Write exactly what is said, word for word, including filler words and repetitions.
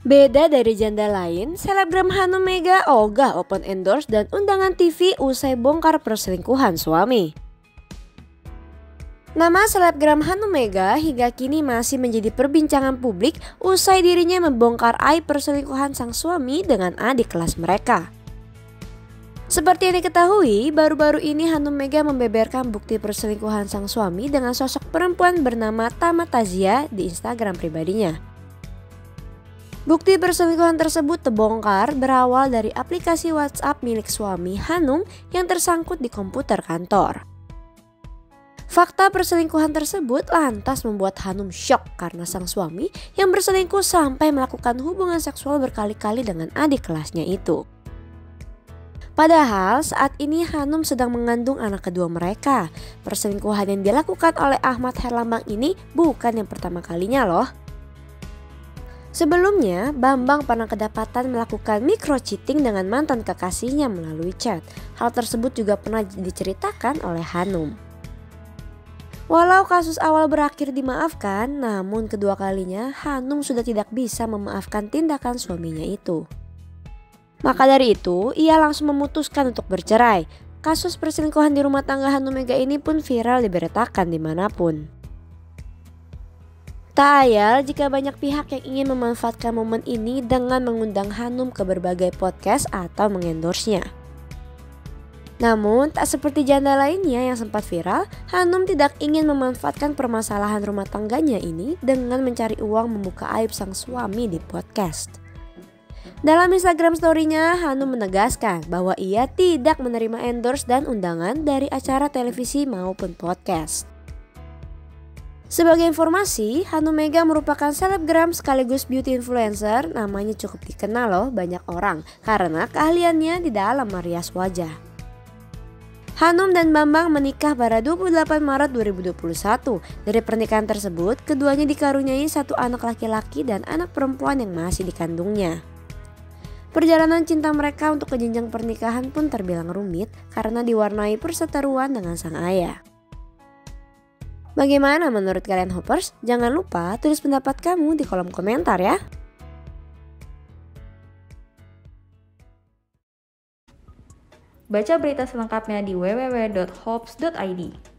Beda dari janda lain, selebgram Hanum Mega ogah open endorse dan undangan T V usai bongkar perselingkuhan suami. Nama selebgram Hanum Mega hingga kini masih menjadi perbincangan publik usai dirinya membongkar aib perselingkuhan sang suami dengan adik kelas mereka. Seperti yang diketahui, baru-baru ini Hanum Mega membeberkan bukti perselingkuhan sang suami dengan sosok perempuan bernama Tama Tazia di Instagram pribadinya. Bukti perselingkuhan tersebut terbongkar berawal dari aplikasi WhatsApp milik suami Hanum yang tersangkut di komputer kantor. Fakta perselingkuhan tersebut lantas membuat Hanum syok karena sang suami yang berselingkuh sampai melakukan hubungan seksual berkali-kali dengan adik kelasnya itu. Padahal saat ini Hanum sedang mengandung anak kedua mereka. Perselingkuhan yang dilakukan oleh Ahmad Herlambang ini bukan yang pertama kalinya loh. Sebelumnya, Bambang pernah kedapatan melakukan micro cheating dengan mantan kekasihnya melalui chat. Hal tersebut juga pernah diceritakan oleh Hanum. Walau kasus awal berakhir dimaafkan, namun kedua kalinya Hanum sudah tidak bisa memaafkan tindakan suaminya itu. Maka dari itu, ia langsung memutuskan untuk bercerai. Kasus perselingkuhan di rumah tangga Hanum Mega ini pun viral diberitakan dimanapun. Tak ayal jika banyak pihak yang ingin memanfaatkan momen ini dengan mengundang Hanum ke berbagai podcast atau mengendorse-nya. Namun, tak seperti janda lainnya yang sempat viral, Hanum tidak ingin memanfaatkan permasalahan rumah tangganya ini dengan mencari uang membuka aib sang suami di podcast. Dalam Instagram story-nya, Hanum menegaskan bahwa ia tidak menerima endorse dan undangan dari acara televisi maupun podcast. Sebagai informasi, Hanum Mega merupakan selebgram sekaligus beauty influencer, namanya cukup dikenal loh banyak orang karena keahliannya di dalam merias wajah. Hanum dan Bambang menikah pada dua puluh delapan Maret dua ribu dua puluh satu. Dari pernikahan tersebut, keduanya dikaruniai satu anak laki-laki dan anak perempuan yang masih dikandungnya. Perjalanan cinta mereka untuk ke jenjang pernikahan pun terbilang rumit karena diwarnai perseteruan dengan sang ayah. Bagaimana menurut kalian Hoppers? Jangan lupa tulis pendapat kamu di kolom komentar ya. Baca berita selengkapnya di w w w titik hops titik i d.